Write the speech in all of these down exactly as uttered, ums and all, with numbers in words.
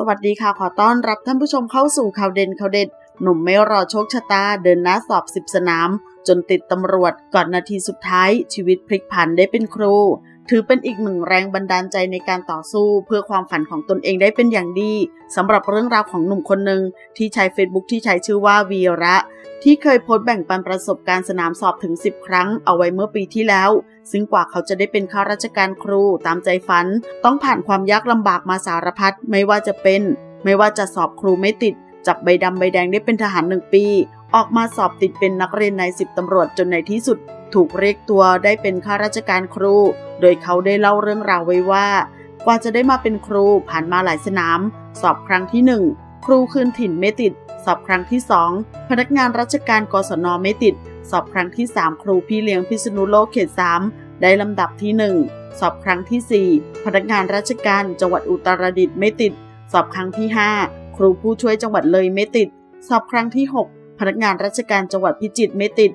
สวัสดีค่ะขอต้อนรับท่านผู้ชมเข้าสู่ข่าวเด่นข่าวเด็ดหนุ่มไม่รอโชคชะตาเดินหน้าสอบสิบสนามจนติดตำรวจก่อนนาทีสุดท้ายชีวิตพลิกผันได้เป็นครูถือเป็นอีกหนึ่งแรงบันดาลใจในการต่อสู้เพื่อความฝันของตนเองได้เป็นอย่างดีสำหรับเรื่องราวของหนุ่มคนหนึ่งที่ใช้ เฟซบุ๊ก ที่ใช้ชื่อว่าวีระที่เคยโพสต์แบ่งปันประสบการณ์สนามสอบถึงสิบครั้งเอาไว้เมื่อปีที่แล้วซึ่งกว่าเขาจะได้เป็นข้าราชการครูตามใจฝันต้องผ่านความยากลำบากมาสารพัดไม่ว่าจะเป็นไม่ว่าจะสอบครูไม่ติดจับใบดำใบแดงได้เป็นทหารหนึ่งปีออกมาสอบติดเป็นนักเรียนนายสิบตำรวจจนในที่สุดถูกเรียกตัวได้เป็นข้าราชการครูโดยเขาได้เล่าเรื่องราวไว้ว่ากว่าจะได้มาเป็นครูผ่านมาหลายสนามสอบครั้งที่หนึ่งครูคืนถิ่นไม่ติดสอบครั้งที่สองพนักงานราชการกศน.ไม่ติดสอบครั้งที่สามครูพี่เลี้ยงพิษณุโลกเขตสามได้ลำดับที่หนึ่งสอบครั้งที่สี่พนักงานราชการจังหวัดอุตรดิตถ์ไม่ติดสอบครั้งที่ห้าครูผู้ช่วยจังหวัดเลยไม่ติดสอบครั้งที่หกพนักงานราชการจังหวัดพิจิตรไม่ติด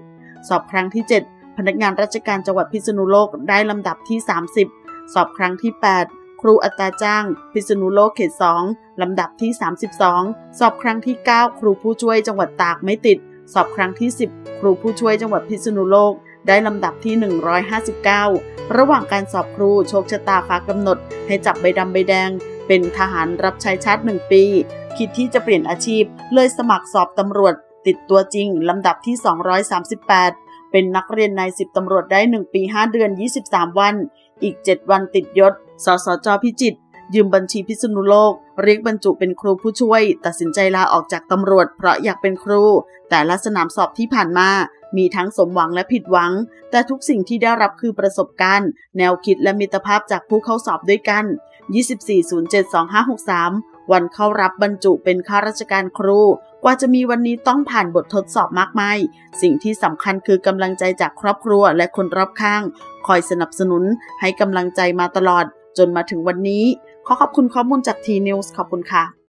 สอบครั้งที่เจ็ดพนักงานราชการจังหวัดพิษณุโลกได้ลำดับที่สามสิบสอบครั้งที่แปดครูอัตราจ้างพิษณุโลกเขตสองลำดับที่สามสิบสองสอบครั้งที่เก้าครูผู้ช่วยจังหวัดตากไม่ติดสอบครั้งที่สิบครูผู้ช่วยจังหวัดพิษณุโลกได้ลำดับที่หนึ่งร้อยห้าสิบเก้าระหว่างการสอบครูโชคชะตาฟ้ากำหนดให้จับใบดำใบแดงเป็นทหารรับใช้ชาติหนึ่งปีคิดที่จะเปลี่ยนอาชีพเลยสมัครสอบตำรวจติดตัวจริงลำดับที่สองร้อยสามสิบแปดเป็นนักเรียนนายสิบตำรวจได้หนึ่งปีห้าเดือนยี่สิบสามวันอีกเจ็ดวันติดยศสสจพิจิตรยืมบัญชีพิษณุโลกเรียกบรรจุเป็นครูผู้ช่วยตัดสินใจลาออกจากตำรวจเพราะอยากเป็นครูแต่ละสนามสอบที่ผ่านมามีทั้งสมหวังและผิดหวังแต่ทุกสิ่งที่ได้รับคือประสบการณ์แนวคิดและมิตรภาพจากผู้เข้าสอบด้วยกันยี่สิบสี่ ศูนย์เจ็ด สองห้าหกสามวันเข้ารับบรรจุเป็นข้าราชการครูกว่าจะมีวันนี้ต้องผ่านบททดสอบมากมายสิ่งที่สำคัญคือกำลังใจจากครอบครัวและคนรอบข้างคอยสนับสนุนให้กำลังใจมาตลอดจนมาถึงวันนี้ขอขอบคุณข้อมูลจากทีนิวส์ขอบคุณค่ะ